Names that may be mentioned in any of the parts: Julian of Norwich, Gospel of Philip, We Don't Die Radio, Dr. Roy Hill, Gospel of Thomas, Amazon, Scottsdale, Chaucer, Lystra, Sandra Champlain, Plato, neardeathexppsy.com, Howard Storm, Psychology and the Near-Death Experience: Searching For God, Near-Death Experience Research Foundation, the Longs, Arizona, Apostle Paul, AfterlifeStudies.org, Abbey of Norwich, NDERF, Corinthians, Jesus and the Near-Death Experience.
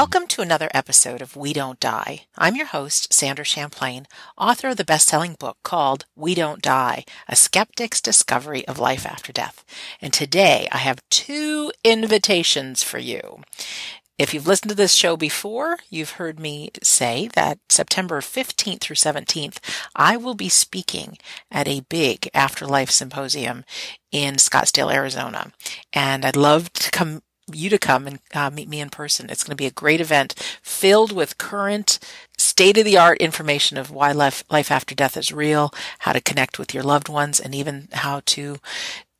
Welcome to another episode of We Don't Die. I'm your host, Sandra Champlain, author of the best-selling book called We Don't Die, A Skeptic's Discovery of Life After Death. And today I have two invitations for you. If you've listened to this show before, you've heard me say that September 15th through 17th, I will be speaking at a big afterlife symposium in Scottsdale, Arizona. And I'd love to come and meet me in person. It's going to be a great event filled with current state-of-the-art information of why life after death is real, how to connect with your loved ones, and even how to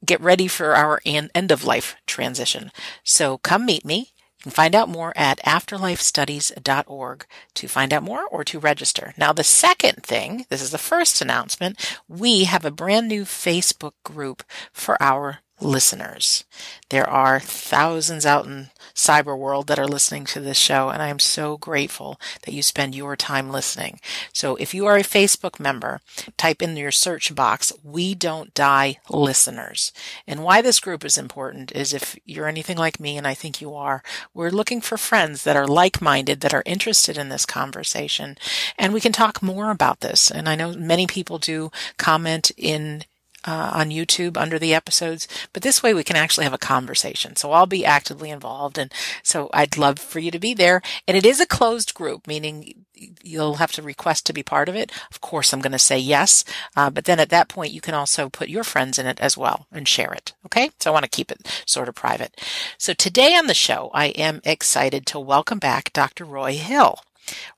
get ready for our end-of-life transition. So come meet me. You can find out more at AfterlifeStudies.org to find out more or to register. Now, the second thing, this is the first announcement, we have a brand new Facebook group for our listeners. There are thousands out in cyber world that are listening to this show, and I am so grateful that you spend your time listening. So if you are a Facebook member, type in your search box, We Don't Die Listeners. And why this group is important is if you're anything like me, and I think you are, we're looking for friends that are like-minded, that are interested in this conversation, and we can talk more about this. And I know many people do comment in on YouTube under the episodes, but this way we can actually have a conversation. So I'll be actively involved, and so I'd love for you to be there. And it is a closed group, meaning you'll have to request to be part of it. Of course, I'm going to say yes, but then at that point, you can also put your friends in it as well and share it, okay? So I want to keep it sort of private. So today on the show, I am excited to welcome back Dr. Roy Hill.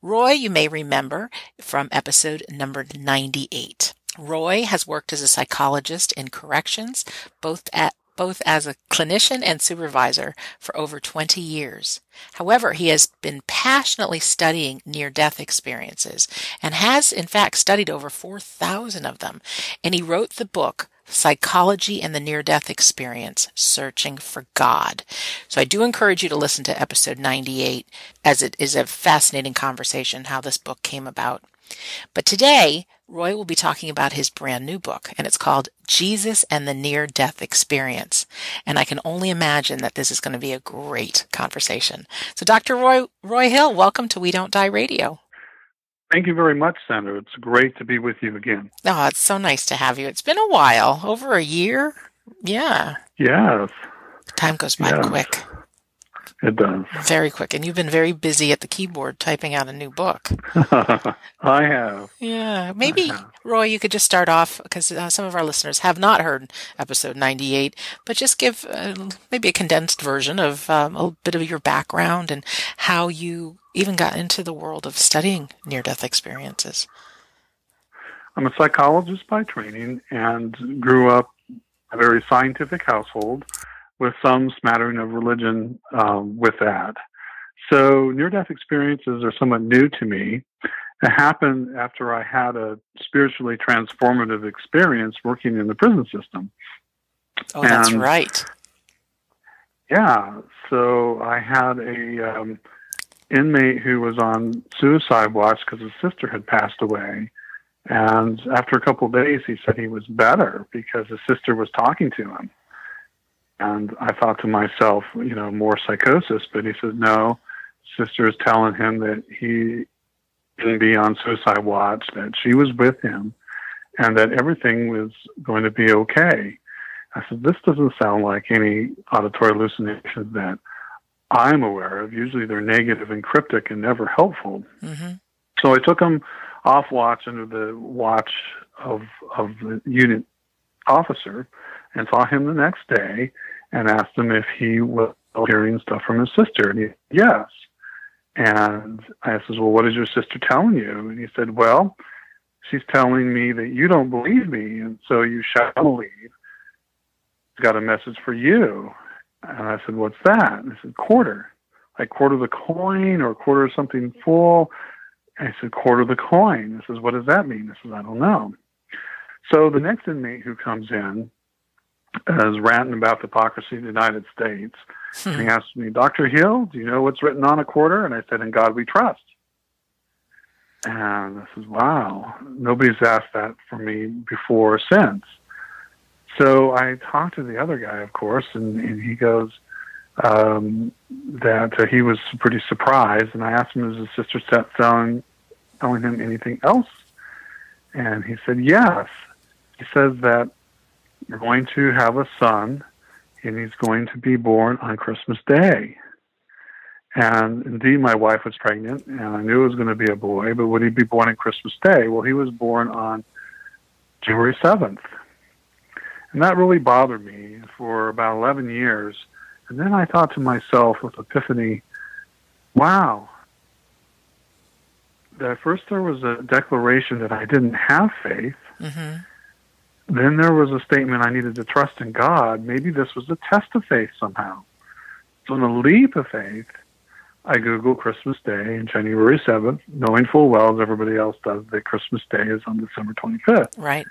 Roy, you may remember from episode number 98. Roy has worked as a psychologist in corrections, both as a clinician and supervisor for over 20 years. However, he has been passionately studying near-death experiences and has, in fact, studied over 4,000 of them. And he wrote the book, Psychology and the Near-Death Experience: Searching for God. So I do encourage you to listen to episode 98, as it is a fascinating conversation how this book came about. But today, Roy will be talking about his brand new book, and it's called Jesus and the Near-Death Experience. And I can only imagine that this is going to be a great conversation. So Dr. Roy Hill, welcome to We Don't Die Radio. Thank you very much, Sandra. It's great to be with you again. Oh, it's so nice to have you. It's been a while, over a year. Yeah. Yes. Time goes by quick. It does. Very quick. And you've been very busy at the keyboard typing out a new book. I have. Yeah. Maybe, Roy, you could just start off, because some of our listeners have not heard episode 98, but just give maybe a condensed version of a bit of your background and how you even got into the world of studying near-death experiences. I'm a psychologist by training and grew up in a very scientific household, with some smattering of religion with that. So near-death experiences are somewhat new to me. It happened after I had a spiritually transformative experience working in the prison system. Oh, and that's right. Yeah, so I had a inmate who was on suicide watch because his sister had passed away. And after a couple of days, he said he was better because his sister was talking to him. And I thought to myself, you know, more psychosis. But he said, no, sister is telling him that he didn't be on suicide watch, that she was with him, and that everything was going to be okay. I said, this doesn't sound like any auditory hallucination that I'm aware of. Usually they're negative and cryptic and never helpful. Mm-hmm. So I took him off watch under the watch of the unit officer, and saw him the next day and asked him if he was hearing stuff from his sister. And he said, yes. And I said, well, what is your sister telling you? And he said, well, she's telling me that you don't believe me, and so you shall believe. She's got a message for you. And I said, what's that? And I said, quarter. Like quarter the coin or quarter of something full. And I said, quarter the coin. This is, what does that mean? I said, I don't know. So the next inmate who comes in is ranting about the hypocrisy of the United States. And he asked me, Dr. Hill, do you know what's written on a quarter? And I said, in God we trust. And I said, wow, nobody's asked that for me before or since. So I talked to the other guy, of course, and he goes, that he was pretty surprised. And I asked him if his sister sat down telling him anything else. And he said, yes. He says that you're going to have a son, and he's going to be born on Christmas Day. And indeed, my wife was pregnant, and I knew it was going to be a boy, but would he be born on Christmas Day? Well, he was born on January 7th. And that really bothered me for about 11 years. And then I thought to myself with epiphany, wow, that first there was a declaration that I didn't have faith. Mm-hmm. Then there was a statement I needed to trust in God. Maybe this was a test of faith somehow. So in a leap of faith, I Googled Christmas Day and January 7th, knowing full well, as everybody else does, that Christmas Day is on December 25th. Right.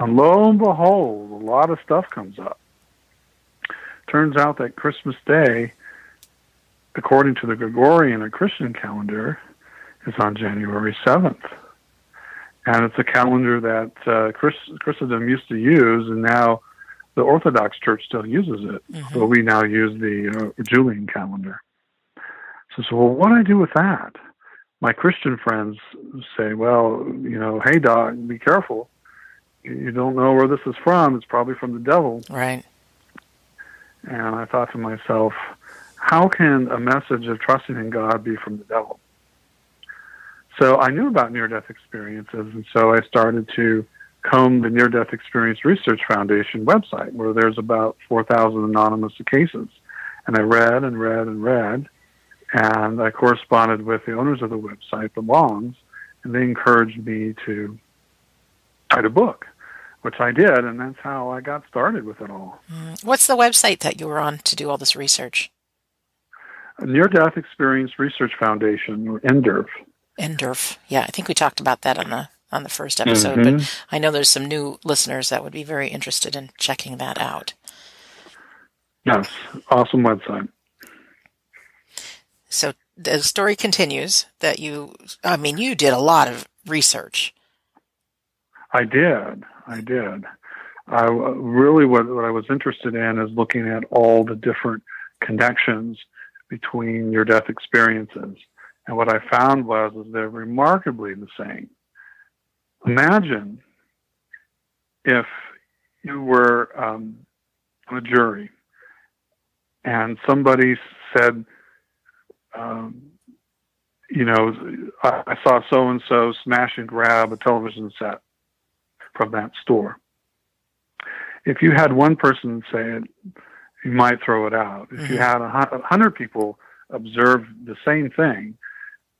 And lo and behold, a lot of stuff comes up. Turns out that Christmas Day, according to the Gregorian or Christian calendar, is on January 7th. And it's a calendar that Christendom used to use, and now the Orthodox Church still uses it. Mm-hmm. So we now use the Julian calendar. So, well, what do I do with that? My Christian friends say, well, you know, hey, Doc, be careful. You don't know where this is from. It's probably from the devil. Right. And I thought to myself, how can a message of trusting in God be from the devil? So I knew about near-death experiences, and so I started to comb the Near-Death Experience Research Foundation website, where there's about 4,000 anonymous cases. And I read and read and read, and I corresponded with the owners of the website, the Longs, and they encouraged me to write a book, which I did, and that's how I got started with it all. What's the website that you were on to do all this research? Near-Death Experience Research Foundation, or NDERF. NDERF, yeah, I think we talked about that on the first episode, mm-hmm. but I know there's some new listeners that would be very interested in checking that out. Yes, awesome website. So the story continues that you did a lot of research. I did. What I was interested in is looking at all the different connections between near-death experiences. And what I found was that they're remarkably the same. Imagine if you were on a jury and somebody said, I saw so-and-so smash and grab a television set from that store. If you had one person say it, you might throw it out. If you had 100 people observe the same thing,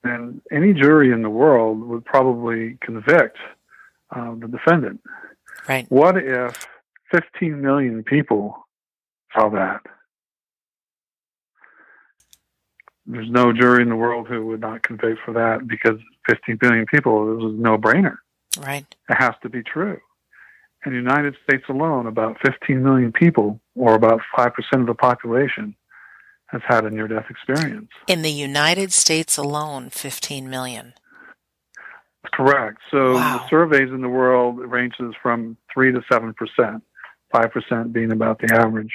then any jury in the world would probably convict the defendant. Right. What if 15 million people saw that? There's no jury in the world who would not convict for that, because 15 million people, it was a no-brainer. Right. It has to be true. In the United States alone, about 15 million people, or about 5% of the population, has had a near-death experience. In the United States alone, 15 million. Correct. So the surveys in the world ranges from 3 to 7%, 5% being about the average.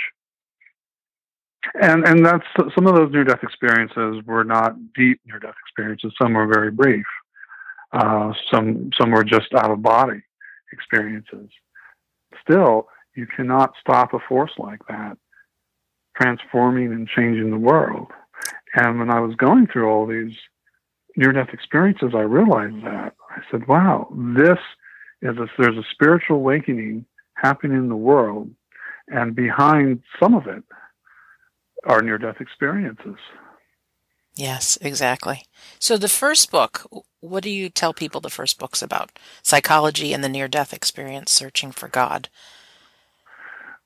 And that's some of those near-death experiences were not deep near-death experiences. Some were very brief. Some were just out-of-body experiences. Still, you cannot stop a force like that transforming and changing the world. And when I was going through all these near-death experiences, I realized that. I said, wow, there's a spiritual awakening happening in the world, and behind some of it are near-death experiences. Yes, exactly. So the first book, what do you tell people the first book's about? Psychology and the Near-Death Experience, Searching for God.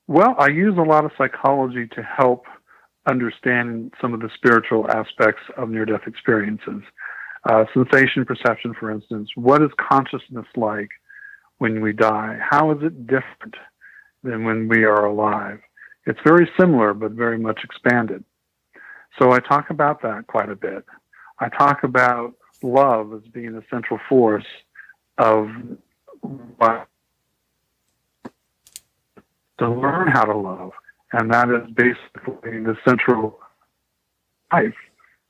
Well, I use a lot of psychology to help understand some of the spiritual aspects of near-death experiences. Sensation perception, for instance. What is consciousness like when we die? How is it different than when we are alive? It's very similar, but very much expanded. So I talk about that quite a bit. I talk about love as being a central force of to learn how to love, and that is basically the central life.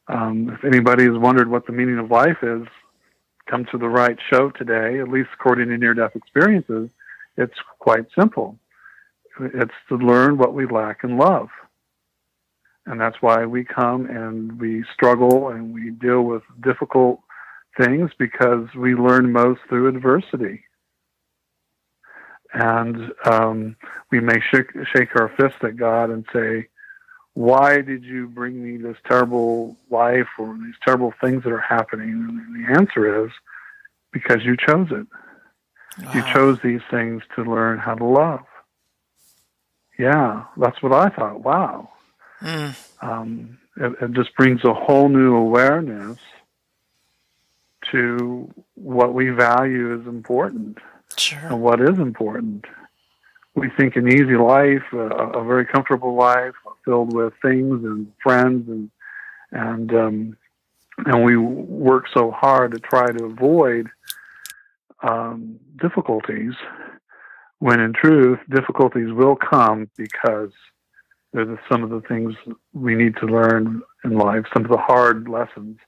If anybody has wondered what the meaning of life is, come to the right show today, at least according to near-death experiences. It's quite simple. It's to learn what we lack in love. And that's why we come and we struggle and we deal with difficult things, because we learn most through adversity. And we may shake our fist at God and say, why did you bring me this terrible life or these terrible things that are happening? And the answer is, because you chose it. Wow. You chose these things to learn how to love. Yeah, that's what I thought. Wow. Mm. It just brings a whole new awareness to what we value is important. Sure. And what is important. We think an easy life, a very comfortable life, filled with things and friends, and we work so hard to try to avoid difficulties, when in truth, difficulties will come because they're some of the things we need to learn in life, some of the hard lessons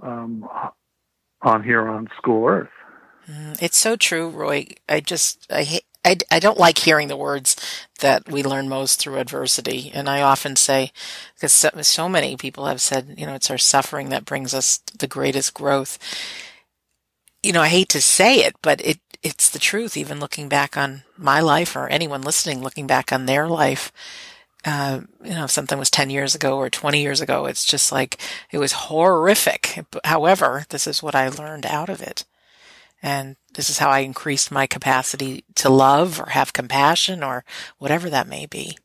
on here on school earth. It's so true, Roy. I don't like hearing the words that we learn most through adversity. And I often say, because so many people have said, you know, it's our suffering that brings us the greatest growth. You know, I hate to say it, but it's the truth. Even looking back on my life, or anyone listening looking back on their life, you know, if something was 10 years ago or 20 years ago, it's just like, it was horrific. However, this is what I learned out of it. And this is how I increased my capacity to love or have compassion or whatever that may be.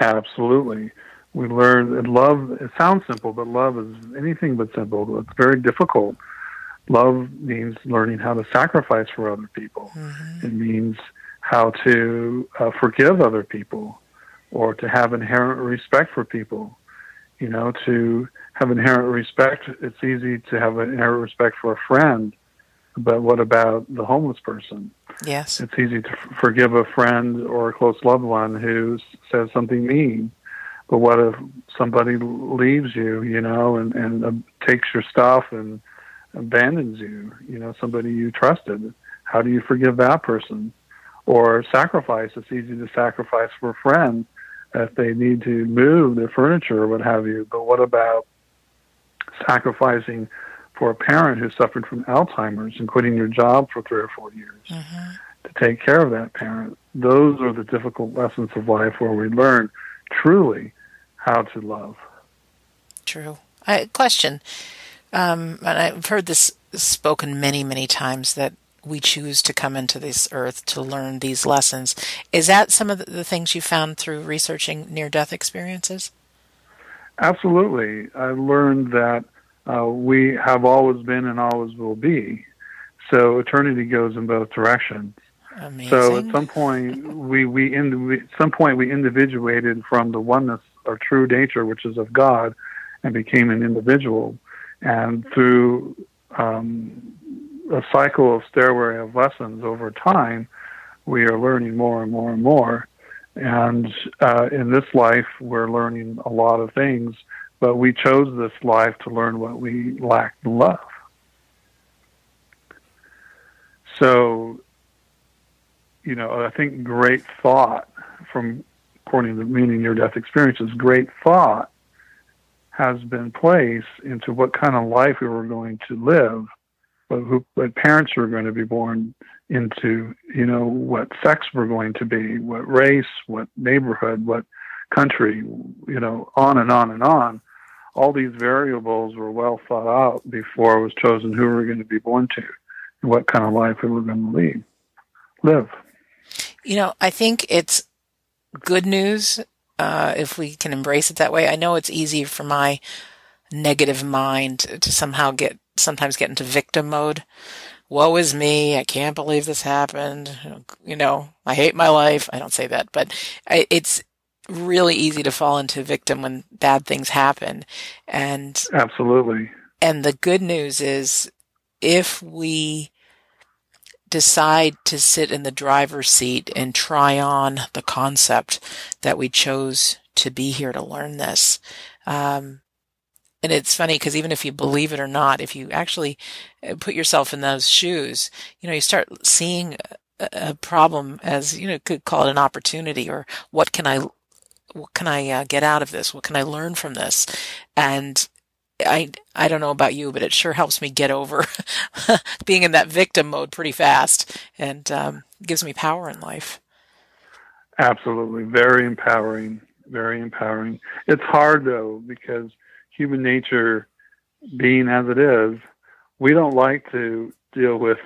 Absolutely. We learn, and love, it sounds simple, but love is anything but simple. It's very difficult. Love means learning how to sacrifice for other people. Mm-hmm. It means how to forgive other people, or to have inherent respect for people. You know, to have inherent respect, it's easy to have inherent respect for a friend. But what about the homeless person? Yes. It's easy to forgive a friend or a close loved one who says something mean. But what if somebody leaves you, you know, and takes your stuff and abandons you, you know, somebody you trusted? How do you forgive that person? Or sacrifice. It's easy to sacrifice for a friend if they need to move their furniture or what have you. But what about sacrificing for a parent who suffered from Alzheimer's and quitting your job for 3 or 4 years to take care of that parent? Those are the difficult lessons of life, where we learn truly how to love. True. Question. And I've heard this spoken many, many times, that we choose to come into this earth to learn these lessons. Is that some of the things you found through researching near-death experiences? Absolutely. I learned that we have always been and always will be. So eternity goes in both directions. Amazing. So at some point we individuated from the oneness, our true nature, which is of God, and became an individual. And through a cycle of stairway of lessons over time, we are learning more and more and more. And in this life, we're learning a lot of things. But we chose this life to learn what we lacked in love. So, you know, I think great thought, from according to the meaning of near-death experiences, great thought has been placed into what kind of life we were going to live, what parents we're going to be born into, you know, what sex we're going to be, what race, what neighborhood, what country, you know, on and on and on. All these variables were well thought out before it was chosen who we were going to be born to and what kind of life we were going to live. You know, I think it's good news if we can embrace it that way. I know it's easy for my negative mind to somehow sometimes get into victim mode. Woe is me, I can't believe this happened. You know, I hate my life. I don't say that, but it's really easy to fall into victim when bad things happen. And absolutely. And the good news is, if we decide to sit in the driver's seat and try on the concept that we chose to be here to learn this. And it's funny because even if you believe it or not, if you actually put yourself in those shoes, you know, you start seeing a problem as, you know, could call it an opportunity, or what can I get out of this? What can I learn from this? And I don't know about you, but it sure helps me get over being in that victim mode pretty fast, and gives me power in life. Absolutely. Very empowering. Very empowering. It's hard, though, because human nature being as it is, we don't like to deal with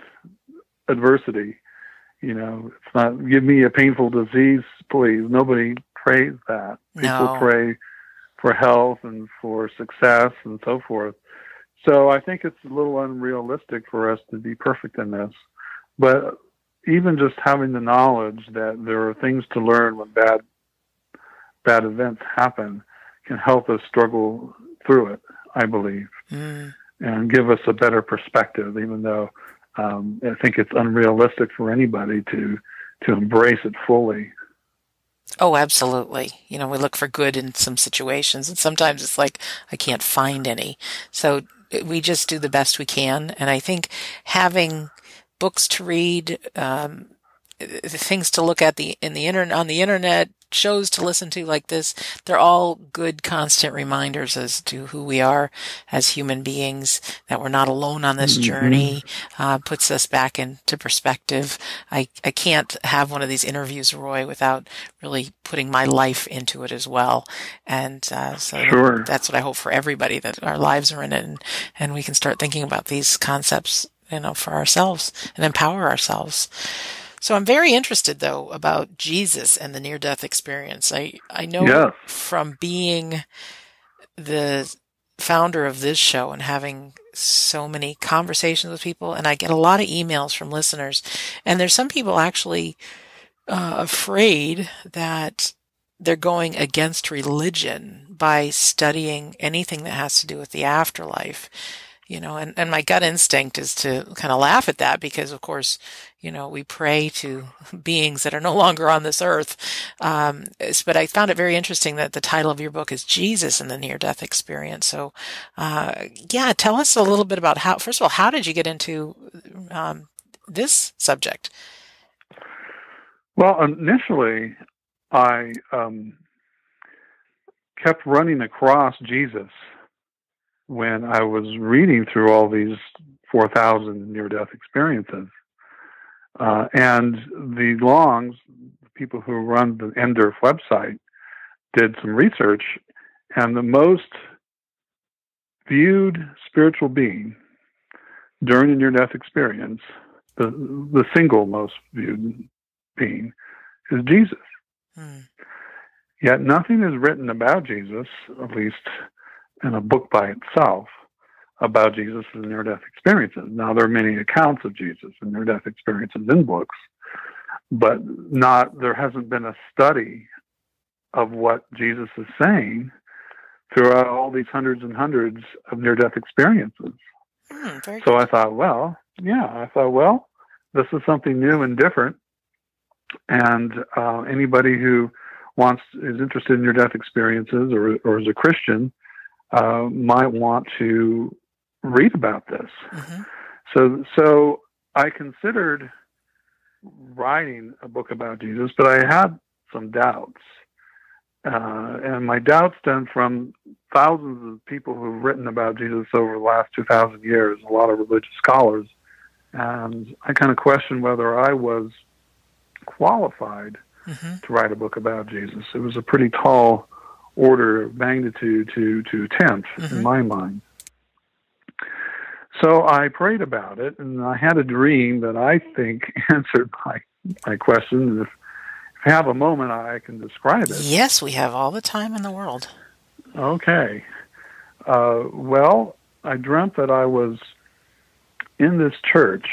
adversity. You know, it's not, give me a painful disease, please. Nobody prays that. No. People pray for health and for success and so forth. So I think it's a little unrealistic for us to be perfect in this. But even just having the knowledge that there are things to learn when bad events happen can help us struggle through it, I believe, and give us a better perspective, even though I think it's unrealistic for anybody to embrace it fully. Oh, absolutely. You know, we look for good in some situations, and sometimes it's like, I can't find any. So we just do the best we can. And I think having books to read, things to look at on the internet, shows to listen to like this, they're all good constant reminders as to who we are as human beings, that we're not alone on this journey, puts us back into perspective. I can't have one of these interviews, Roy, without really putting my life into it as well. And so sure. That's what I hope for everybody, that our lives are in it, and we can start thinking about these concepts, you know, for ourselves and empower ourselves. So I'm very interested, though, about Jesus and the near-death experience. I know from being the founder of this show and having so many conversations with people, and I get a lot of emails from listeners, and there's some people actually afraid that they're going against religion by studying anything that has to do with the afterlife. You know, and my gut instinct is to kind of laugh at that because, of course, you know, we pray to beings that are no longer on this earth. But I found it very interesting that the title of your book is Jesus and the Near-Death Experience. So, yeah, tell us a little bit about how did you get into this subject? Well, initially, I kept running across Jesus when I was reading through all these 4,000 near-death experiences. And the Longs, the people who run the NDERF website, did some research, and the most viewed spiritual being during a near-death experience, the single most viewed being, is Jesus. Yet nothing is written about Jesus, at least in a book by itself, about Jesus and near-death experiences. Now, there are many accounts of Jesus and near-death experiences in books, but there hasn't been a study of what Jesus is saying throughout all these hundreds and hundreds of near-death experiences. So I thought, well, this is something new and different, and anybody who is interested in near-death experiences or is a Christian might want to read about this. So I considered writing a book about Jesus, but I had some doubts. And my doubts stem from thousands of people who've written about Jesus over the last 2,000 years, a lot of religious scholars. And I kind of questioned whether I was qualified to write a book about Jesus. It was a pretty tall order of magnitude to attempt, in my mind. So I prayed about it, and I had a dream that I think answered my question. And if I have a moment, I can describe it. Yes, we have all the time in the world. Okay. Well, I dreamt that I was in this church,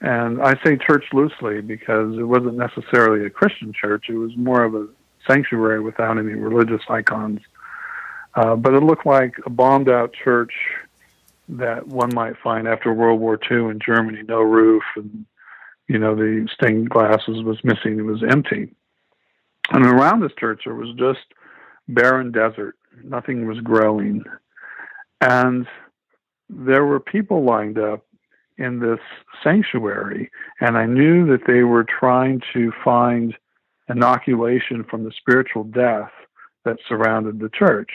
and I say church loosely because it wasn't necessarily a Christian church. It was more of a sanctuary without any religious icons. But it looked like a bombed-out church that one might find after World War II in Germany, no roof, and, you know, the stained glass was missing. It was empty. And around this church, there was just barren desert. Nothing was growing. And there were people lined up in this sanctuary, and I knew that they were trying to find inoculation from the spiritual death that surrounded the church.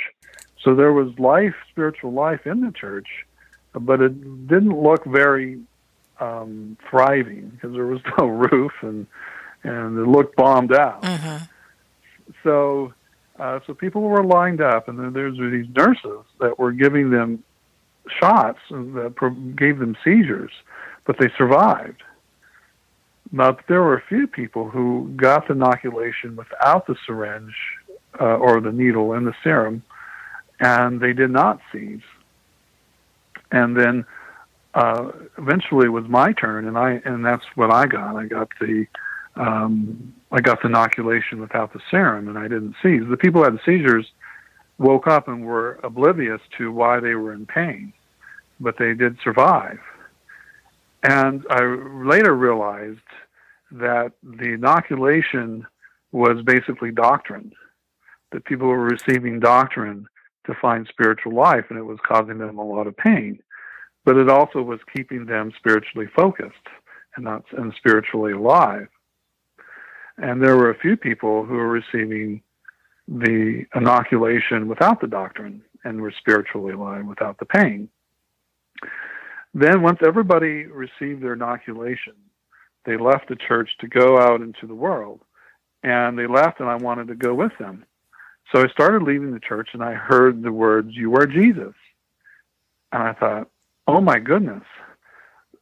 So there was life, spiritual life in the church, but it didn't look very thriving because there was no roof, and it looked bombed out. Mm-hmm. So people were lined up, and then there were these nurses that were giving them shots that gave them seizures, but they survived. Now, there were a few people who got the inoculation without the syringe or the needle and the serum, and they did not seize. And then eventually it was my turn, and that's what I got. I got the inoculation without the serum, and I didn't seize. The people who had seizures woke up and were oblivious to why they were in pain, but they did survive. And I later realized that the inoculation was basically doctrine, that people were receiving doctrine to find spiritual life, and it was causing them a lot of pain. But it also was keeping them spiritually focused and spiritually alive. And there were a few people who were receiving the inoculation without the doctrine and were spiritually alive without the pain. Then once everybody received their inoculation, they left the church to go out into the world, and they left, and I wanted to go with them. So I started leaving the church, and I heard the words, "You are Jesus." And I thought, oh my goodness,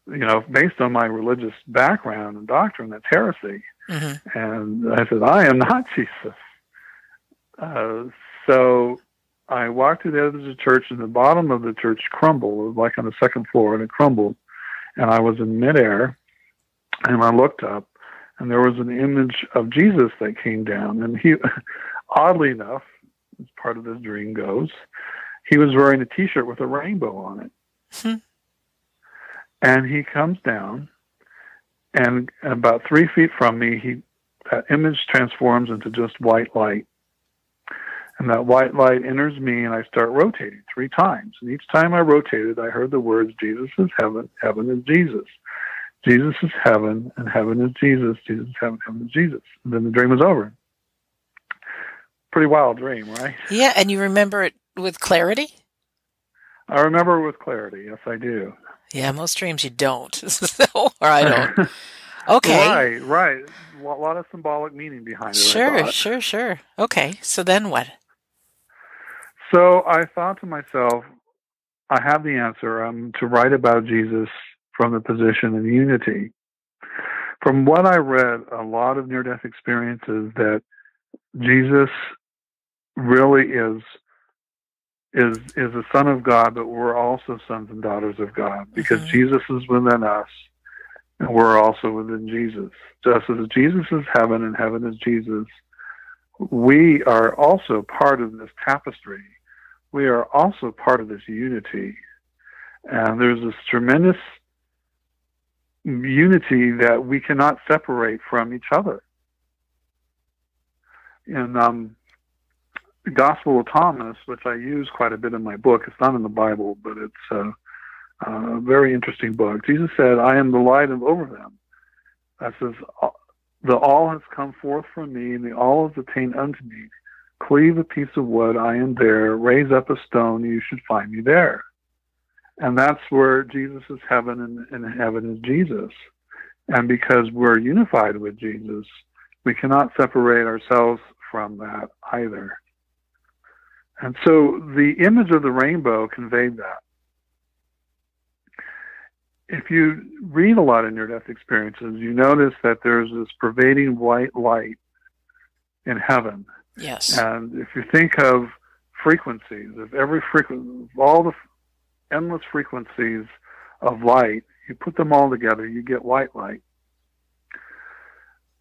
based on my religious background and doctrine, that's heresy. Mm-hmm. And I said, I am not Jesus. So I walked to the edge of the church, and the bottom of the church crumbled. It was like on the second floor, and it crumbled. And I was in midair, and I looked up, and there was an image of Jesus that came down. And he, oddly enough, as part of this dream goes, he was wearing a T-shirt with a rainbow on it. Hmm. And he comes down, and about 3 feet from me, that image transforms into just white light. And that white light enters me, and I start rotating 3 times. And each time I rotated, I heard the words, Jesus is heaven, heaven is Jesus. Jesus is heaven, and heaven is Jesus. Jesus is heaven, heaven is Jesus. And then the dream was over. Pretty wild dream, right? Yeah, and you remember it with clarity? I remember it with clarity. Yes, I do. Yeah, most dreams you don't. Or I don't. Okay. Right. A lot of symbolic meaning behind it. Sure. Okay, so then what? So I thought to myself, I have the answer. I'm to write about Jesus from the position of unity. From what I read, a lot of near-death experiences that Jesus really is the Son of God, but we're also sons and daughters of God, because mm-hmm. Jesus is within us, and we're also within Jesus. Just as Jesus is heaven and heaven is Jesus, we are also part of this tapestry. We are also part of this unity. And there's this tremendous unity that we cannot separate from each other. And the Gospel of Thomas, which I use quite a bit in my book, it's not in the Bible, but it's a very interesting book. Jesus said, I am the light over them. That says, the all has come forth from me, and the all is attained unto me. Cleave a piece of wood, I am there. Raise up a stone, you should find me there. And that's where Jesus is heaven, and heaven is Jesus. And because we're unified with Jesus, we cannot separate ourselves from that either. And so the image of the rainbow conveyed that. If you read a lot of near-death experiences, you notice that there's this pervading white light in heaven. Yes. And if you think of frequencies, all the endless frequencies of light, you put them all together, you get white light.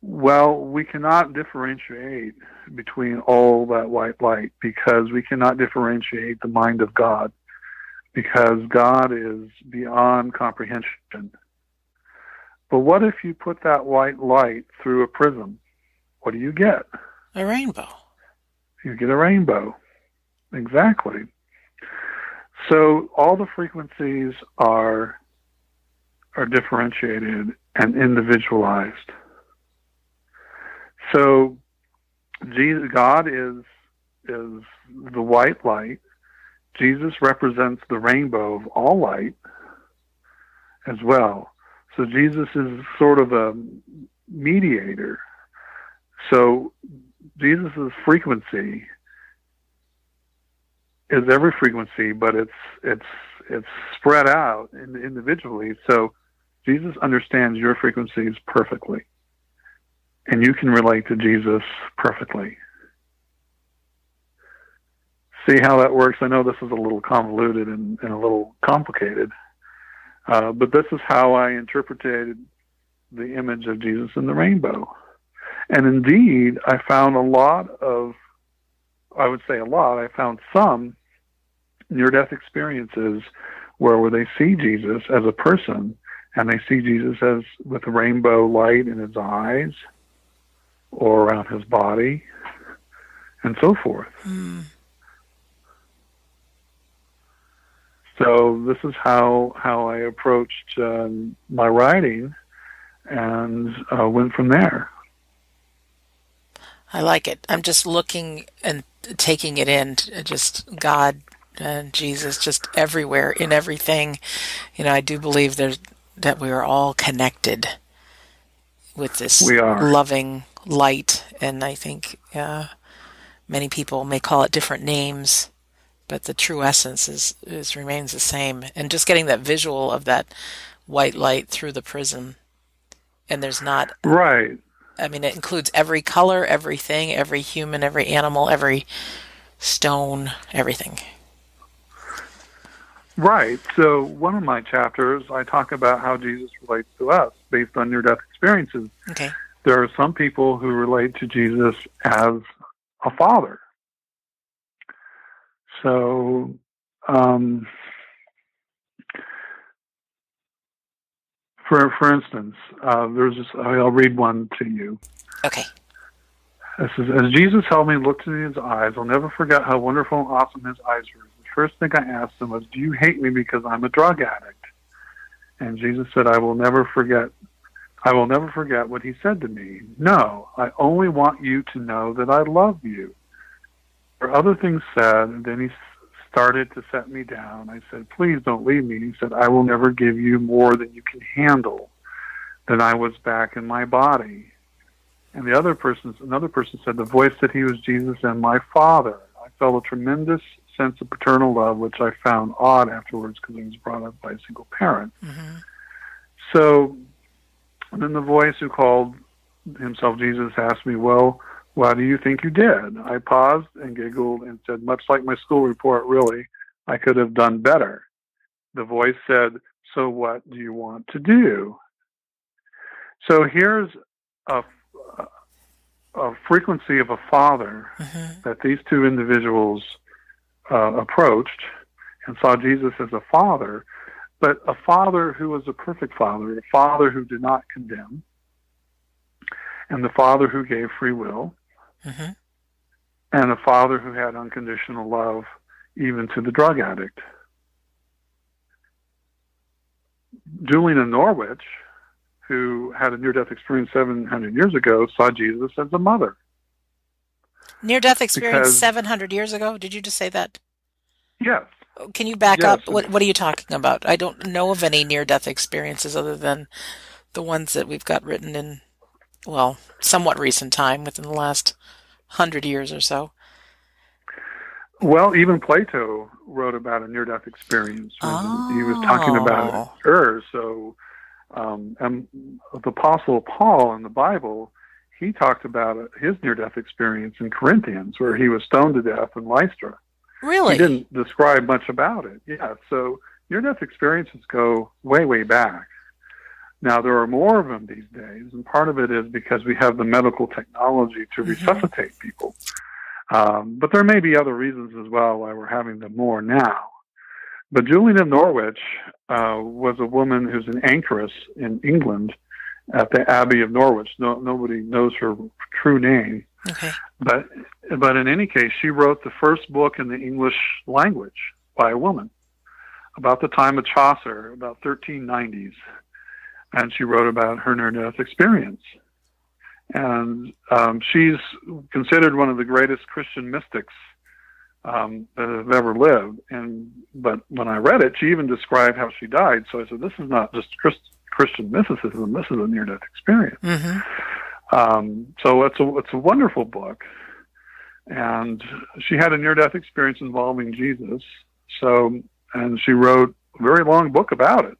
Well, we cannot differentiate between all that white light, because we cannot differentiate the mind of God, because God is beyond comprehension. But what if you put that white light through a prism? What do you get? A rainbow. you get a rainbow. Exactly. So all the frequencies are differentiated and individualized. So Jesus, God is the white light. Jesus represents the rainbow of all light as well. So Jesus is sort of a mediator. So Jesus's frequency is every frequency, but it's spread out individually. So Jesus understands your frequencies perfectly, and you can relate to Jesus perfectly. See how that works? I know this is a little convoluted and a little complicated, but this is how I interpreted the image of Jesus in the rainbow. And indeed, I found I found some near-death experiences where they see Jesus as a person, and they see Jesus as with a rainbow light in his eyes or around his body and so forth. Mm. So this is how I approached my writing and went from there. I like it. I'm just looking and taking it in, just God and Jesus just everywhere, in everything. You know, I do believe that we are all connected with this loving light. And I think many people may call it different names, but the true essence remains the same. And just getting that visual of that white light through the prism. And there's not... Right. I mean, it includes every color, everything, every human, every animal, every stone, everything. Right. So one of my chapters, I talk about how Jesus relates to us based on near-death experiences. Okay. There are some people who relate to Jesus as a father. So For instance, I'll read one to you. Okay. This is, as Jesus held me and looked into his eyes, I'll never forget how wonderful and awesome his eyes were. The first thing I asked him was, "Do you hate me because I'm a drug addict?" And Jesus said, I will never forget what he said to me. "No, I only want you to know that I love you." There were other things said, and then he started to set me down. I said, "Please don't leave me." He said, "I will never give you more than you can handle." Then I was back in my body. And another person said, the voice said he was Jesus and my father. I felt a tremendous sense of paternal love, which I found odd afterwards because I was brought up by a single parent. Mm-hmm. So then the voice who called himself Jesus asked me, "Well, why do you think you did?" I paused and giggled and said, "Much like my school report, really, I could have done better." The voice said, "So what do you want to do?" So here's a frequency of a father that these two individuals approached and saw Jesus as a father, but a father who was a perfect father, a father who did not condemn, and the father who gave free will. Mm-hmm. And a father who had unconditional love, even to the drug addict. Julian of Norwich, who had a near-death experience 700 years ago, saw Jesus as a mother. Near-death experience 700 years ago? Did you just say that? Yes. Can you back up? What are you talking about? I don't know of any near-death experiences other than the ones that we've got written in, well, somewhat recent time, within the last 100 years or so. Well, even Plato wrote about a near-death experience. He was talking about it. So, and the Apostle Paul in the Bible, he talked about his near-death experience in Corinthians, where he was stoned to death in Lystra. Really? He didn't describe much about it. Yeah, so near-death experiences go way, way back. Now, there are more of them these days, and part of it is because we have the medical technology to resuscitate people. But there may be other reasons as well why we're having them more now. But Julian of Norwich was a woman who's an anchoress in England at the Abbey of Norwich. No, nobody knows her true name. Okay. But in any case, she wrote the first book in the English language by a woman about the time of Chaucer, about 1390s. And she wrote about her near-death experience. And she's considered one of the greatest Christian mystics that have ever lived. But when I read it, she even described how she died. So I said, this is not just Christian mysticism. This is a near-death experience. Mm-hmm. So it's a wonderful book. And she had a near-death experience involving Jesus. So, and she wrote a very long book about it.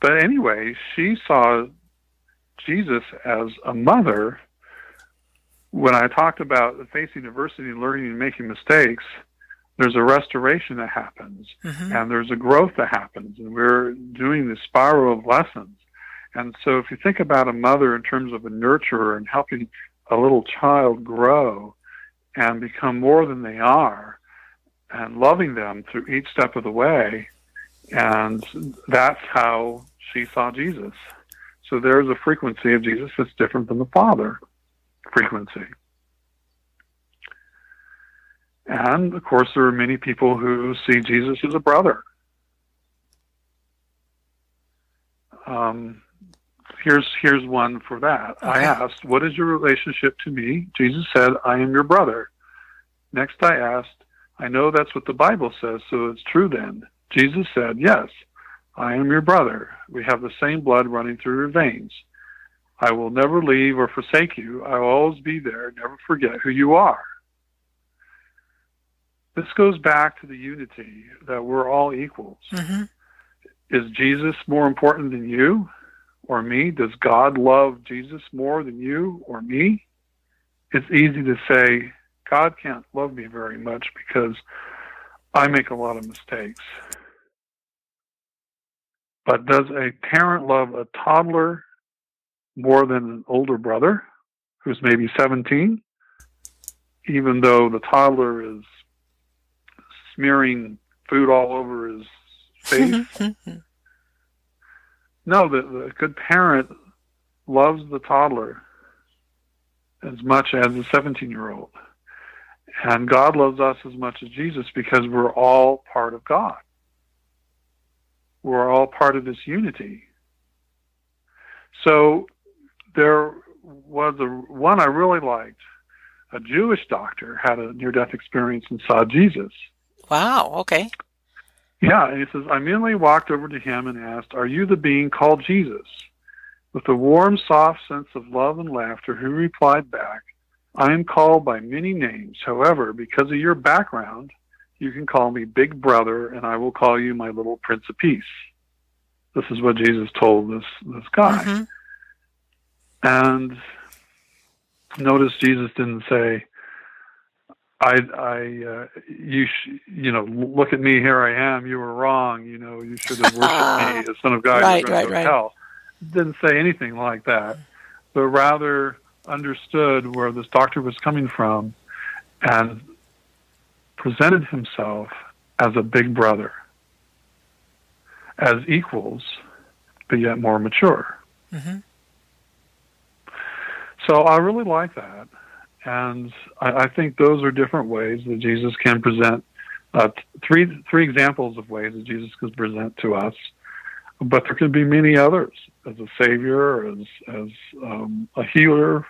But anyway, she saw Jesus as a mother. When I talked about facing adversity and learning and making mistakes, there's a restoration that happens, mm-hmm. and there's a growth that happens, and we're doing this spiral of lessons. And so if you think about a mother in terms of a nurturer and helping a little child grow and become more than they are and loving them through each step of the way, and that's how she saw Jesus. So there's a frequency of Jesus that's different than the Father frequency. And, of course, there are many people who see Jesus as a brother. Here's one for that. Okay. I asked, what is your relationship to me? Jesus said, I am your brother. Next I asked, I know that's what the Bible says, so it's true then. Jesus said, yes, I am your brother. We have the same blood running through your veins. I will never leave or forsake you. I will always be there. Never forget who you are. This goes back to the unity that we're all equals. Mm-hmm. Is Jesus more important than you or me? Does God love Jesus more than you or me? It's easy to say, God can't love me very much because I make a lot of mistakes. But does a parent love a toddler more than an older brother who's maybe 17, even though the toddler is smearing food all over his face? No, the good parent loves the toddler as much as the 17-year-old. And God loves us as much as Jesus because we're all part of God. We're all part of this unity. So there was one I really liked. A Jewish doctor had a near-death experience and saw Jesus. Wow, okay. Yeah, and he says, I immediately walked over to him and asked, are you the being called Jesus? With a warm, soft sense of love and laughter, he replied back, I am called by many names. However, because of your background, you can call me Big Brother, and I will call you my little Prince of Peace. This is what Jesus told this guy. Mm-hmm. And notice Jesus didn't say, look at me, here I am. You were wrong. You know, you should have worshipped me, the Son of God. Right, you're going to hell. Didn't say anything like that, but rather understood where this doctor was coming from, and presented himself as a big brother, as equals, but yet more mature. Mm-hmm. So I really like that. And I think those are different ways that Jesus can present, three examples of ways that Jesus can present to us, but there can be many others, as a savior, as a healer,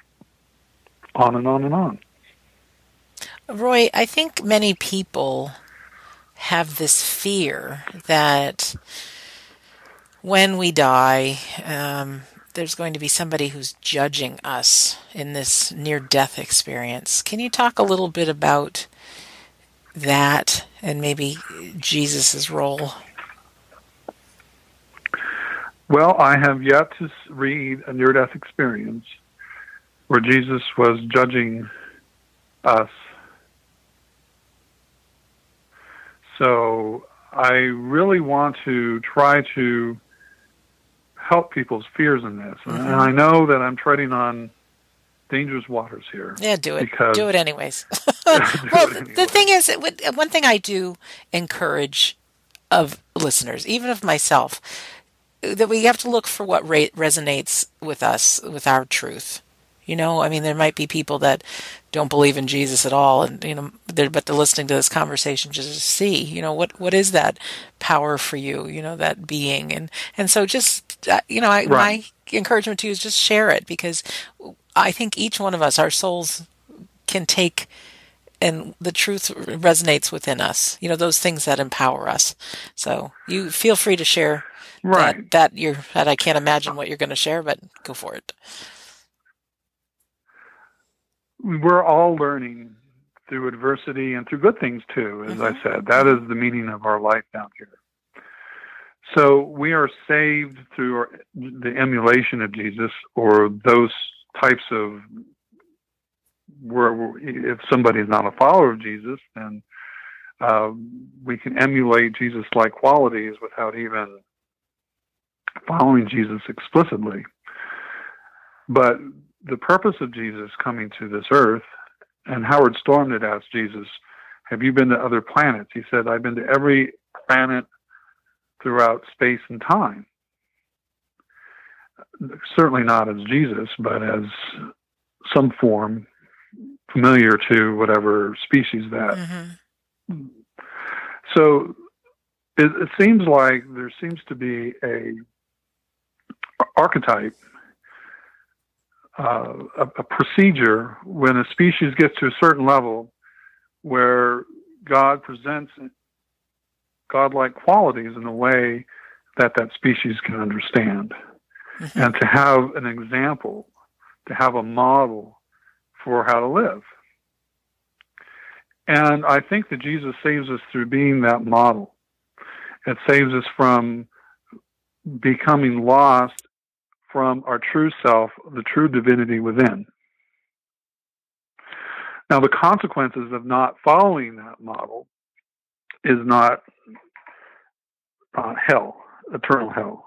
on and on and on. Roy, I think many people have this fear that when we die, there's going to be somebody who's judging us in this near-death experience. Can you talk a little bit about that and maybe Jesus's role? Well, I have yet to read a near-death experience where Jesus was judging us. So I really want to try to help people's fears in this. Mm-hmm. And I know that I'm treading on dangerous waters here. Yeah, do it. Do it anyways. The thing is, one thing I do encourage of listeners, even of myself, that we have to look for what resonates with us, with our truth. You know, I mean, there might be people that don't believe in Jesus at all, and you know, but they're listening to this conversation just to see, you know, what is that power for you, you know, that being, and so just, you know, my encouragement to you is just share it, because I think each one of us, our souls can take. And the truth resonates within us. You know, those things that empower us. So you feel free to share that I can't imagine what you're going to share, but go for it. We're all learning through adversity and through good things too, as I said. That is the meaning of our life down here. So we are saved through the emulation of Jesus, or those types of where if somebody's not a follower of Jesus, then we can emulate Jesus-like qualities without even following Jesus explicitly. But the purpose of Jesus coming to this earth, and Howard Storm had asked Jesus, have you been to other planets? He said, I've been to every planet throughout space and time. Certainly not as Jesus, but as some form familiar to whatever species that. So it seems like there seems to be a archetype, a procedure when a species gets to a certain level where God presents godlike qualities in a way that that species can understand. And to have an example, to have a model for how to live. And I think that Jesus saves us through being that model. It saves us from becoming lost from our true self, the true divinity within. Now, the consequences of not following that model is not hell, eternal hell.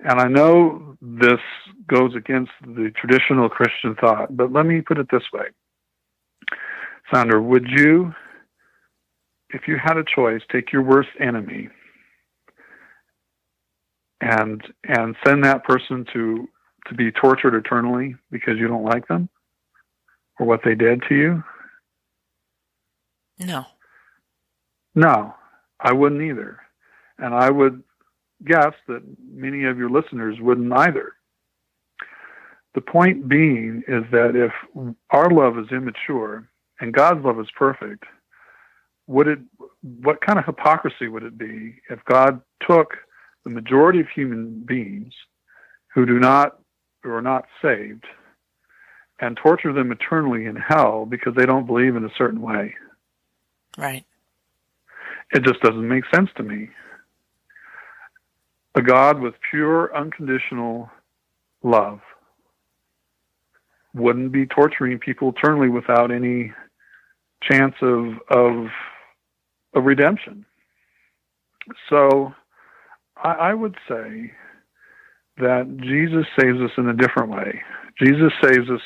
And I know this goes against the traditional Christian thought, but let me put it this way. Sandra, would you, if you had a choice, take your worst enemy and send that person to be tortured eternally because you don't like them or what they did to you? No. No, I wouldn't either. And I would guess that many of your listeners wouldn't either. The point being is that if our love is immature and God's love is perfect, what kind of hypocrisy would it be if God took the majority of human beings who are not saved and torture them eternally in hell because they don't believe in a certain way? Right. It just doesn't make sense to me. A God with pure, unconditional love wouldn't be torturing people eternally without any chance of redemption. So I would say that Jesus saves us in a different way. Jesus saves us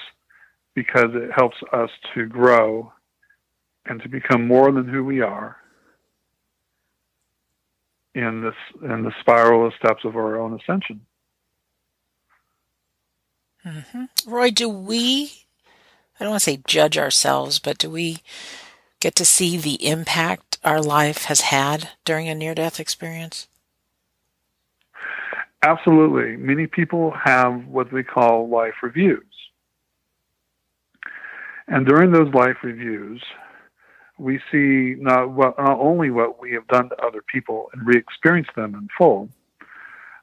because it helps us to grow and to become more than who we are in the spiral of steps of our own ascension. Roy, do we, I don't want to say judge ourselves, but do we get to see the impact our life has had during a near-death experience? Absolutely. Many people have what we call life reviews. And during those life reviews, we see not only what we have done to other people and re-experience them in full,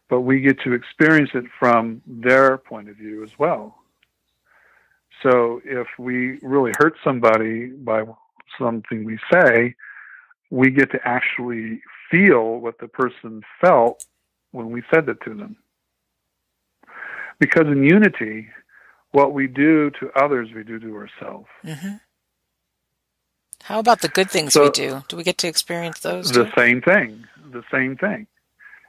but we get to experience it from their point of view as well. So if we really hurt somebody by something we say, we get to actually feel what the person felt when we said it to them. Because in unity, what we do to others, we do to ourselves. How about the good things we do? Do we get to experience those? The same thing.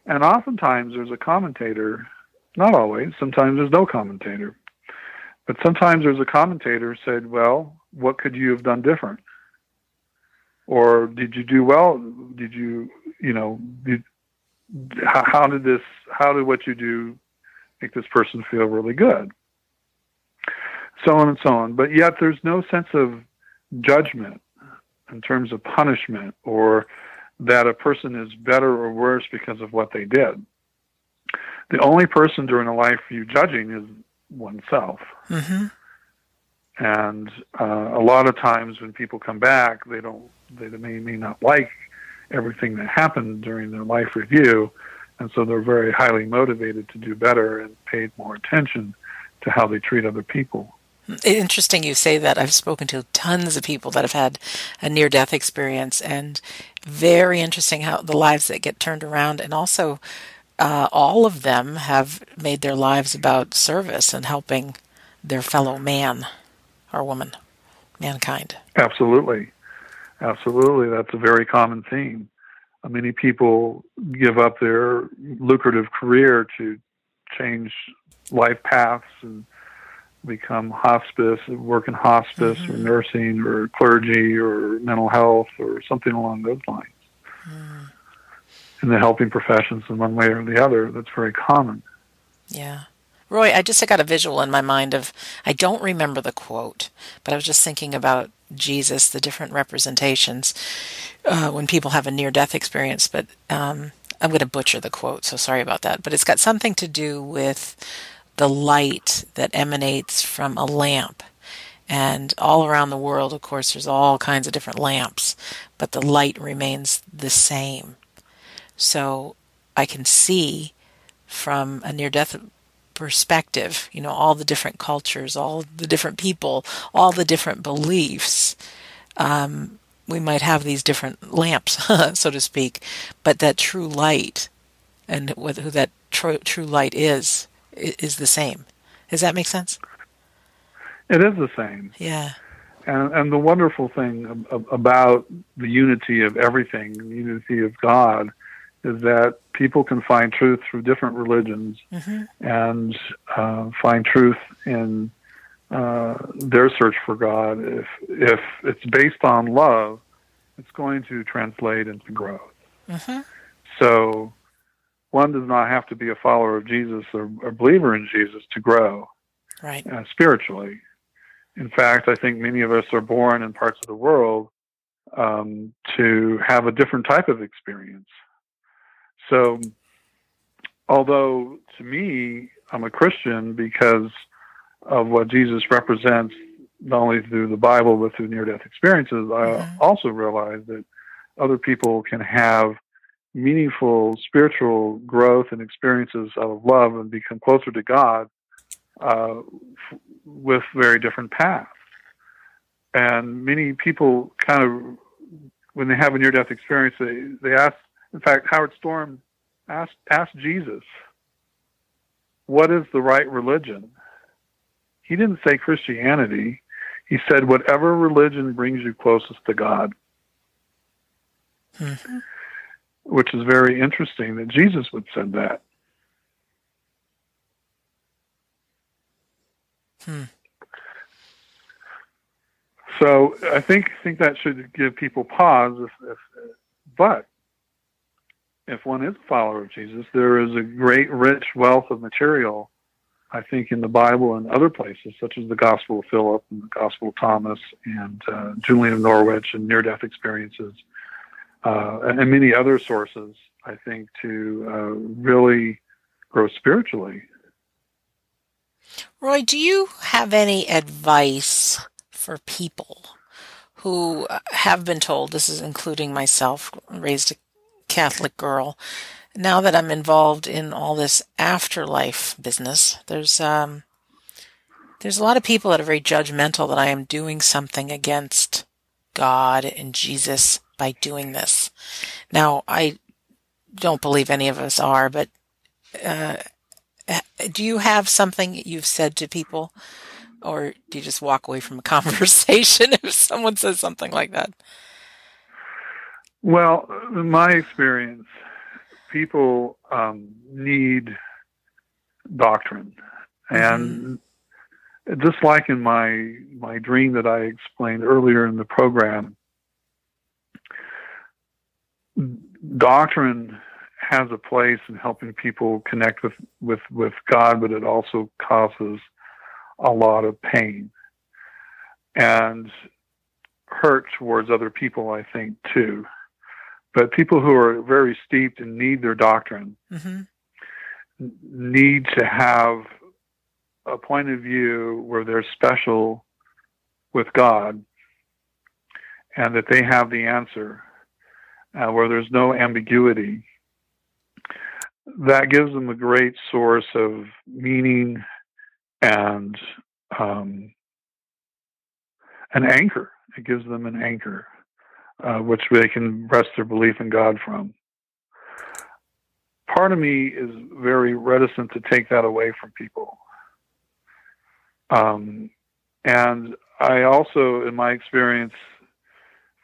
And oftentimes there's a commentator, not always, sometimes there's no commentator, but sometimes there's a commentator who said, well, what could you have done different? Or did you do well? Did you, you know, how did what you do make this person feel really good? so on and so on. But yet there's no sense of judgment in terms of punishment, or that a person is better or worse because of what they did. The only person during a life you judging is oneself. Mm-hmm. And a lot of times when people come back, they may not like everything that happened during their life review, and so they're very highly motivated to do better and paid more attention to how they treat other people. Interesting you say that. I've spoken to tons of people that have had a near-death experience, and very interesting how the lives that get turned around, and also all of them have made their lives about service and helping their fellow man or woman, mankind. Absolutely. Absolutely. That's a very common theme. Many people give up their lucrative career to change life paths and become hospice, work in hospice, mm-hmm. or nursing or clergy or mental health or something along those lines. Mm. In the helping professions in one way or the other, that's very common. Yeah. Roy, I got a visual in my mind of, I don't remember the quote, but I was just thinking about Jesus, the different representations when people have a near-death experience. But I'm going to butcher the quote, so sorry about that. But it's got something to do with the light that emanates from a lamp. And all around the world, of course, there's all kinds of different lamps, but the light remains the same. So I can see from a near-death perspective, all the different cultures, all the different people, all the different beliefs. We might have these different lamps, so to speak, but that true light and who that true light is the same. Does that make sense? It is the same. Yeah. And the wonderful thing about the unity of everything, the unity of God, is that people can find truth through different religions, mm-hmm. and find truth in their search for God. If it's based on love, it's going to translate into growth. Mm-hmm. So one does not have to be a follower of Jesus or a believer in Jesus to grow, right? Spiritually. In fact, I think many of us are born in parts of the world to have a different type of experience. So, although to me, I'm a Christian because of what Jesus represents, not only through the Bible, but through near-death experiences, I also realize that other people can have meaningful spiritual growth and experiences out of love and become closer to God with very different paths. And many people kind of, when they have a near-death experience, they ask. In fact, Howard Storm asked Jesus, what is the right religion? He didn't say Christianity. He said, whatever religion brings you closest to God, mm-hmm. which is very interesting that Jesus would have said that. Hmm. So I think that should give people pause. If one is a follower of Jesus, there is a great, rich wealth of material, I think, in the Bible and other places, such as the Gospel of Philip and the Gospel of Thomas and Julian of Norwich and near-death experiences, and many other sources, I think, to really grow spiritually. Roy, do you have any advice for people who have been told, this is including myself, raised a Catholic girl. Now that I'm involved in all this afterlife business, there's a lot of people that are very judgmental that I am doing something against God and Jesus by doing this. Now, I don't believe any of us are, but do you have something you've said to people, or do you just walk away from a conversation if someone says something like that? Well, in my experience, people need doctrine. And mm-hmm. just like in my dream that I explained earlier in the program, doctrine has a place in helping people connect with God, but it also causes a lot of pain and hurt towards other people, I think, too. But people who are very steeped and need their doctrine need to have a point of view where they're special with God and that they have the answer, where there's no ambiguity. That gives them a great source of meaning and an anchor. It gives them an anchor, which they can rest their belief in God from. Part of me is very reticent to take that away from people. And I also, in my experience,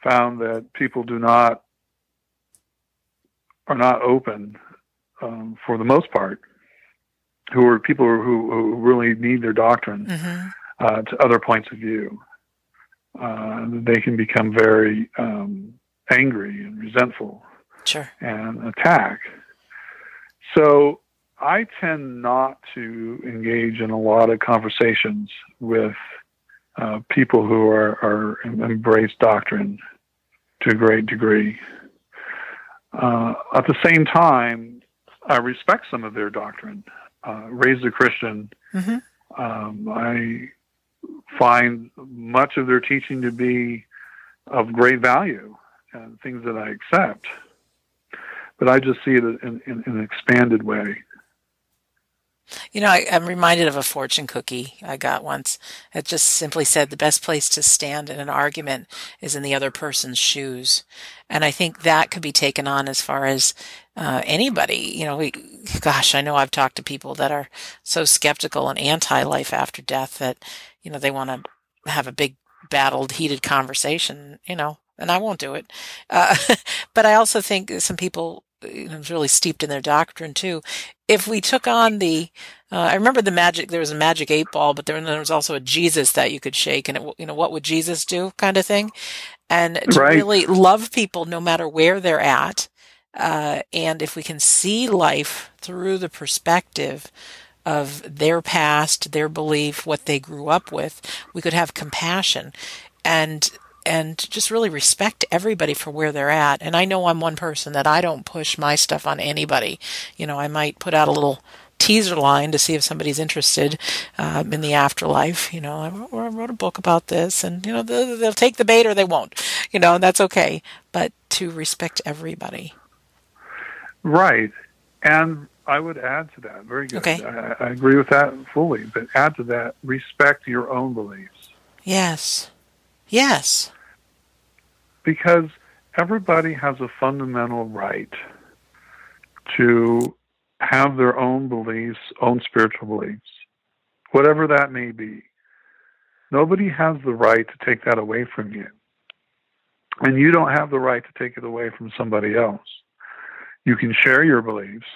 found that people are not open, for the most part, who are people who really need their doctrine to other points of view. They can become very angry and resentful and attack. So I tend not to engage in a lot of conversations with people who are embrace doctrine to a great degree. At the same time, I respect some of their doctrine. Raised a Christian, I find much of their teaching to be of great value and things that I accept. But I just see it in an expanded way. You know, I'm reminded of a fortune cookie I got once. It just simply said the best place to stand in an argument is in the other person's shoes. And I think that could be taken on as far as anybody. You know, I know I've talked to people that are so skeptical and anti-life after death that, you know, they want to have a big, battled, heated conversation, you know, and I won't do it. But I also think some people, you know, really steeped in their doctrine too. If we took on the, I remember there was a magic 8 ball, but there was also a Jesus that you could shake, and it, you know, what would Jesus do, kind of thing, and to really love people no matter where they're at, and if we can see life through the perspective of their past, their belief, what they grew up with, we could have compassion and just really respect everybody for where they're at. And I know I'm one person that I don't push my stuff on anybody. You know, I might put out a little teaser line to see if somebody's interested in the afterlife. You know, I wrote a book about this, and, you know, they'll take the bait or they won't. You know, and that's okay. But to respect everybody. Right. And I would add to that. Very good. Okay. I agree with that fully. But add to that, respect your own beliefs. Yes. Yes. Because everybody has a fundamental right to have their own beliefs, own spiritual beliefs, whatever that may be. Nobody has the right to take that away from you. And you don't have the right to take it away from somebody else. You can share your beliefs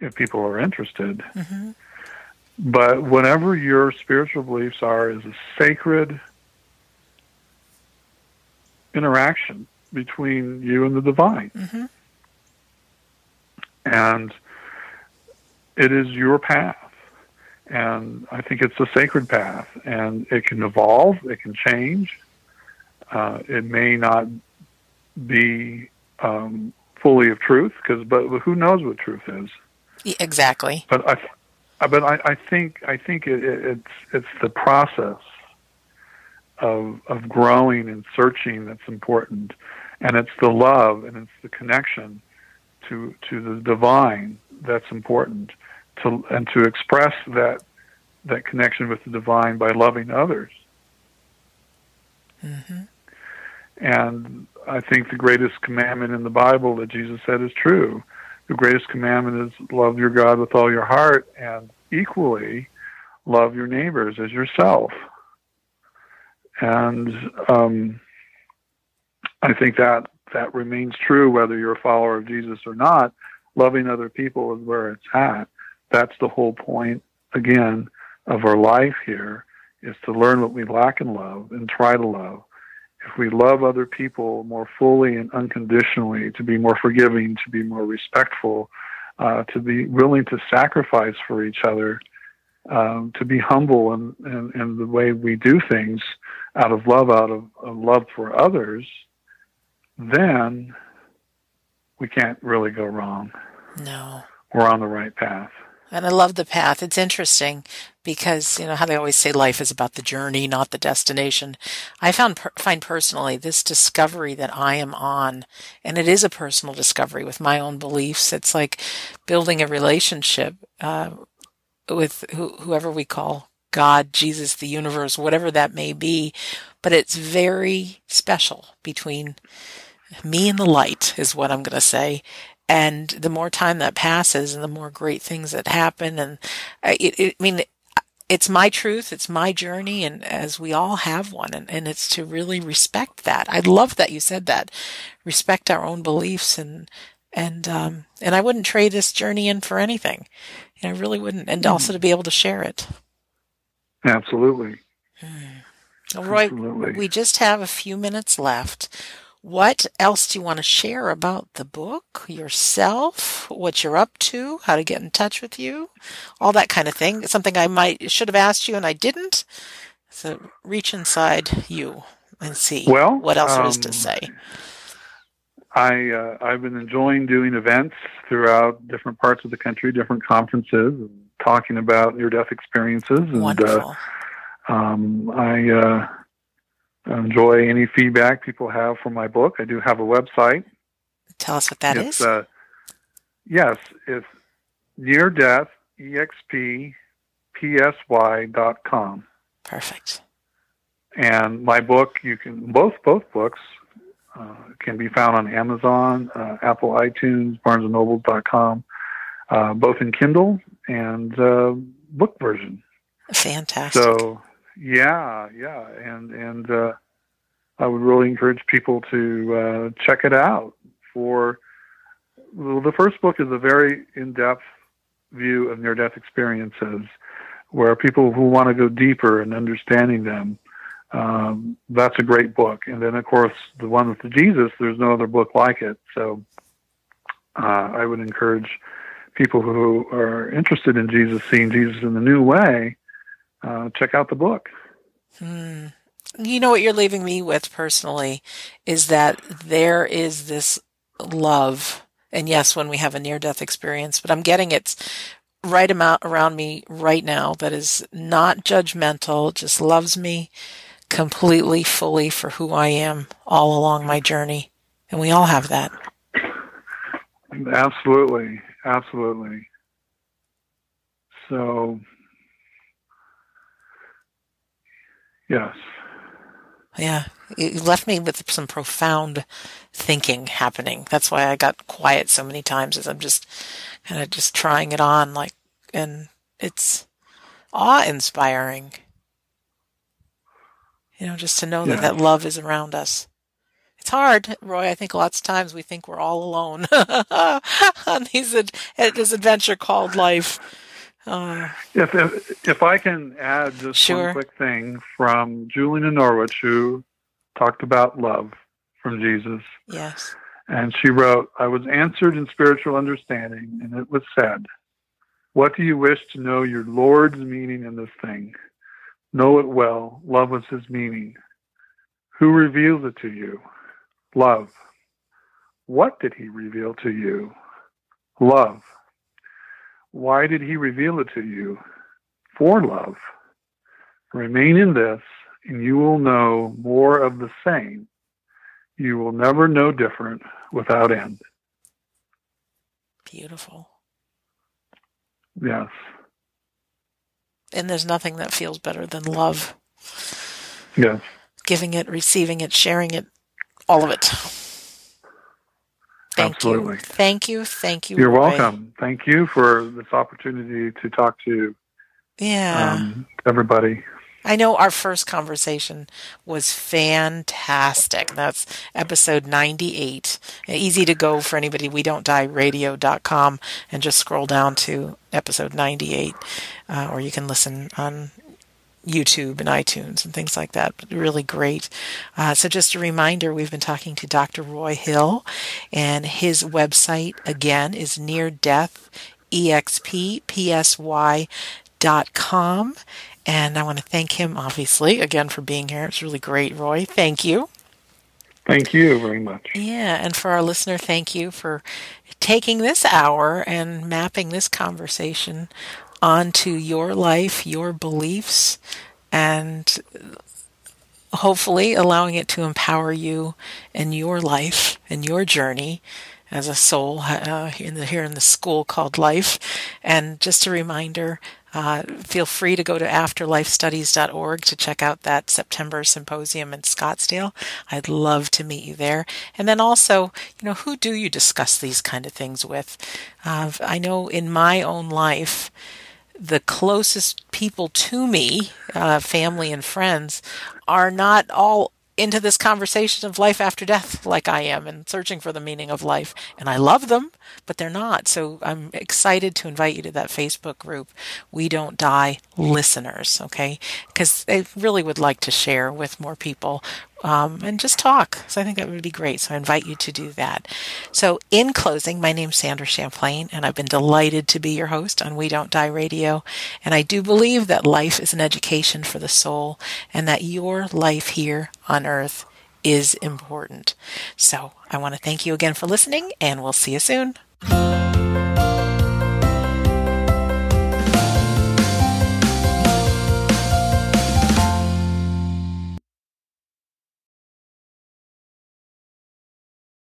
if people are interested. But whatever your spiritual beliefs are is a sacred interaction between you and the divine. And it is your path. And I think it's a sacred path. And it can evolve. It can change. It may not be fully of truth, but who knows what truth is? Yeah, exactly. But I think it's the process of growing and searching that's important, and it's the love and it's the connection to the divine that's important, and to express that connection with the divine by loving others. And I think the greatest commandment in the Bible that Jesus said is true. The greatest commandment is love your God with all your heart, and equally love your neighbors as yourself. And I think that remains true whether you're a follower of Jesus or not. Loving other people is where it's at. That's the whole point, again, of our life here, is to learn what we lack in love and try to love. If we love other people more fully and unconditionally, to be more forgiving, to be more respectful, to be willing to sacrifice for each other, to be humble in the way we do things out of love for others, then we can't really go wrong. No. We're on the right path. And I love the path. It's interesting because, you know, how they always say life is about the journey, not the destination. I find personally this discovery that I am on, and it is a personal discovery with my own beliefs. It's like building a relationship with whoever we call God, Jesus, the universe, whatever that may be. But it's very special between me and the light is what I'm going to say. And the more time that passes and the more great things that happen. And I mean, it's my truth. It's my journey. And as we all have one, and it's to really respect that. I love that you said that. Respect our own beliefs. And I wouldn't trade this journey in for anything. You know, I really wouldn't. And also to be able to share it. Absolutely. Well, Roy, absolutely. We just have a few minutes left. What else do you want to share about the book, yourself, what you're up to, how to get in touch with you, all that kind of thing? Something I should have asked you and I didn't. So reach inside you and see what else there is to say. I've been enjoying doing events throughout different parts of the country, different conferences, and talking about near-death experiences. And, wonderful. I enjoy any feedback people have for my book. I do have a website. Tell us what that is. Yes, it's neardeathexppsy.com. Perfect. And my book, you can both books can be found on Amazon, Apple, iTunes, BarnesandNoble.com, both in Kindle and book version. Fantastic. So. Yeah, and I would really encourage people to check it out. The first book is a very in-depth view of near-death experiences, where people who want to go deeper in understanding them, that's a great book. And then, of course, the one with Jesus, there's no other book like it. So I would encourage people who are interested in Jesus, seeing Jesus in the new way, check out the book. You know what you're leaving me with personally is that there is this love. And yes, when we have a near-death experience, but I'm getting it's right amount around me right now that is not judgmental, just loves me completely, fully for who I am all along my journey. And we all have that. Absolutely. Absolutely. So... yes. Yeah. You left me with some profound thinking happening. That's why I got quiet so many times as I'm just kind of trying it on. And it's awe-inspiring, you know, just to know that love is around us. It's hard, Roy. I think lots of times we think we're all alone on this adventure called life. If I can add just one quick thing from Julian of Norwich, who talked about love from Jesus. Yes. And she wrote, "I was answered in spiritual understanding, and it was said, 'What do you wish to know your Lord's meaning in this thing? Know it well. Love was his meaning. Who reveals it to you? Love. What did he reveal to you? Love. Why did he reveal it to you? For love. Remain in this, and you will know more of the same. You will never know different without end.'" Beautiful. Yes. And there's nothing that feels better than love. Yes. Giving it, receiving it, sharing it, all of it. Absolutely. Thank you. You're welcome. Thank you for this opportunity to talk to everybody. I know our first conversation was fantastic. That's episode 98. Easy to go for anybody. We Don't Die Radio.com and just scroll down to episode 98, or you can listen on YouTube and iTunes and things like that. Really great. So just a reminder, we've been talking to Dr. Roy Hill, and his website again is neardeathexppsy.com. neardeathexppsy.com. And I want to thank him, obviously, again for being here. It's really great, Roy. Thank you. Thank you very much. Yeah, and for our listener, thank you for taking this hour and mapping this conversation onto your life, your beliefs, and hopefully allowing it to empower you in your life and your journey as a soul here in the school called life. And just a reminder, feel free to go to AfterlifeStudies.org to check out that September symposium in Scottsdale. I'd love to meet you there. And then also, you know, who do you discuss these kind of things with? I know in my own life, the closest people to me, family and friends, are not all into this conversation of life after death like I am and searching for the meaning of life. And I love them, but they're not. So I'm excited to invite you to that Facebook group, We Don't Die Listeners, okay? Because I really would like to share with more people and just talk. So I think that would be great. So I invite you to do that. So in closing, my name's Sandra Champlain, and I've been delighted to be your host on We Don't Die Radio. And I do believe that life is an education for the soul and that your life here on earth is important. So I want to thank you again for listening, and we'll see you soon.